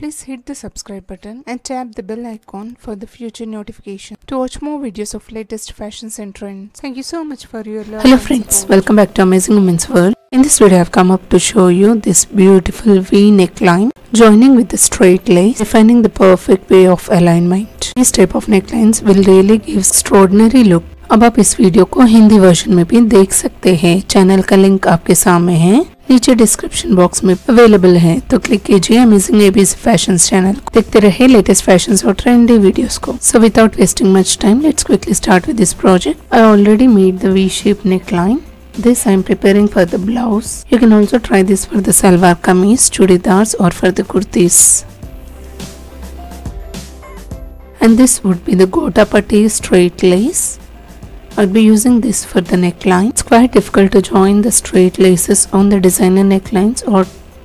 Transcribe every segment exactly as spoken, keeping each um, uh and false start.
Please hit the subscribe button and tap the bell icon for the future notification to watch more videos of latest fashions and trends. Thank you so much for your love. Hello friends, welcome back to Amazing Women's World. In this video I have come up to show you this beautiful V neckline joining with the straight lace, defining the perfect way of alignment. These type of necklines will really give extraordinary look. अब आप इस video को Hindi version में भी देख सकते हैं, channel का लिंक आपके सामने है, नीचे डिस्क्रिप्शन बॉक्स में अवेलेबल है, तो क्लिक कीजिए अमेजिंग एबीसी फैशंस चैनल को, देखते रहे लेटेस्ट फैशंस और ट्रेंडी वीडियोस को. So without wasting much time, let's quickly start with this project. I already made the V shape neckline. This I am preparing for the blouse. You can also try this for the salwar kameez, churidars or for the kurtis. And this would be the gota putty straight lace. I'll be using this for the neckline. It's quite difficult to join the straight laces on the designer necklines or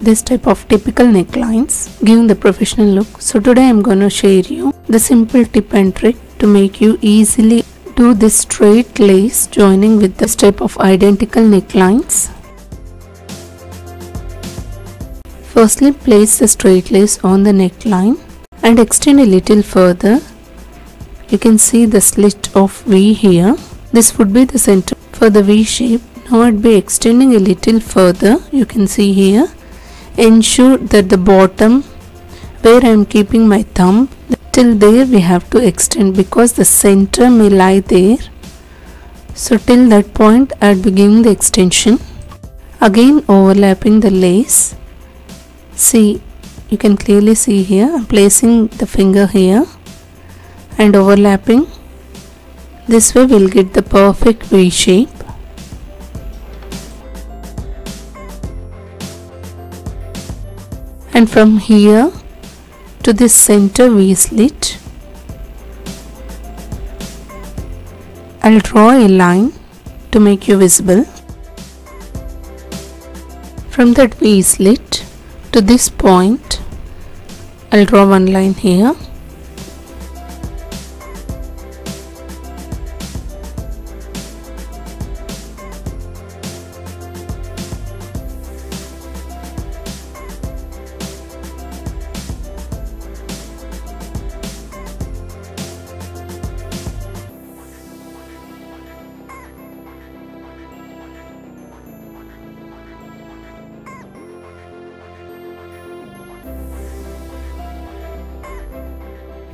this type of typical necklines, giving the professional look. So today I'm going to share you the simple tip and trick to make you easily do this straight lace joining with this type of identical necklines. Firstly, place the straight lace on the neckline and extend a little further. You can see the slit of V here. This would be the center for the V shape. Now I'd be extending a little further. You can see here. Ensure that the bottom where I'm keeping my thumb, till there we have to extend because the center may lie there. So till that point I'd be giving the extension. Again overlapping the lace. See, you can clearly see here. I'm placing the finger here and overlapping. This way we'll get the perfect V shape. And from here to this center V slit, I'll draw a line to make you visible. From that V slit to this point, I'll draw one line here.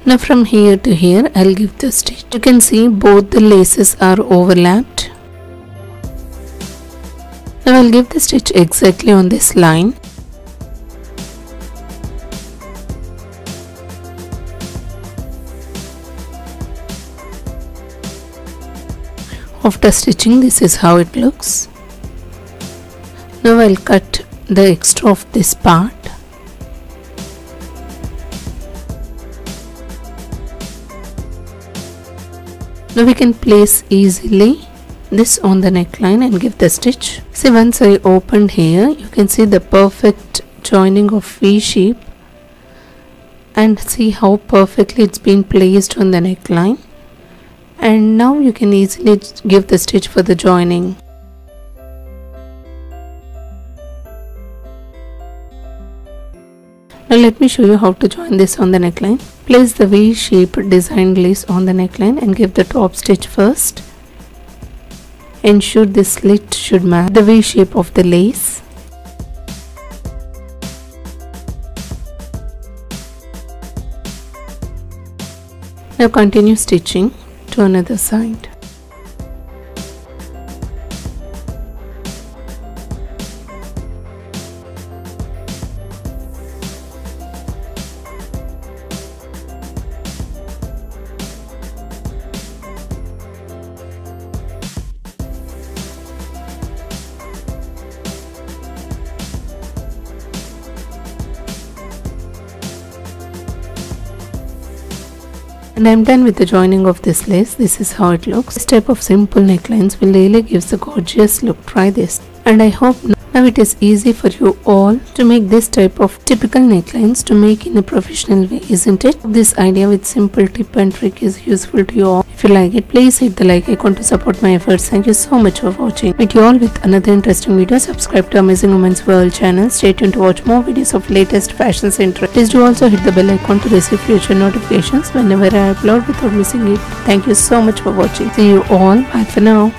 Now from here to here I'll give the stitch. You can see both the laces are overlapped. Now I'll give the stitch exactly on this line. After stitching, this is how it looks. Now I'll cut the extra of this part. Now we can place easily this on the neckline and give the stitch. See, once I opened here, you can see the perfect joining of V shape and see how perfectly it's been placed on the neckline. And now you can easily give the stitch for the joining. Now let me show you how to join this on the neckline. Place the V-shaped designed lace on the neckline and give the top stitch first. Ensure this slit should match the V-shape of the lace. Now continue stitching to another side. And I'm done with the joining of this lace. This is how it looks. This type of simple necklines will really give a gorgeous look. Try this. And I hope now Now it is easy for you all to make this type of typical necklines to make in a professional way, isn't it? This idea with simple tip and trick is useful to you all. If you like it, please hit the like icon to support my efforts. Thank you so much for watching. Meet you all with another interesting video. Subscribe to Amazing Women's World channel. Stay tuned to watch more videos of latest fashions interest. Please do also hit the bell icon to receive future notifications whenever I upload without missing it. Thank you so much for watching. See you all. Bye for now.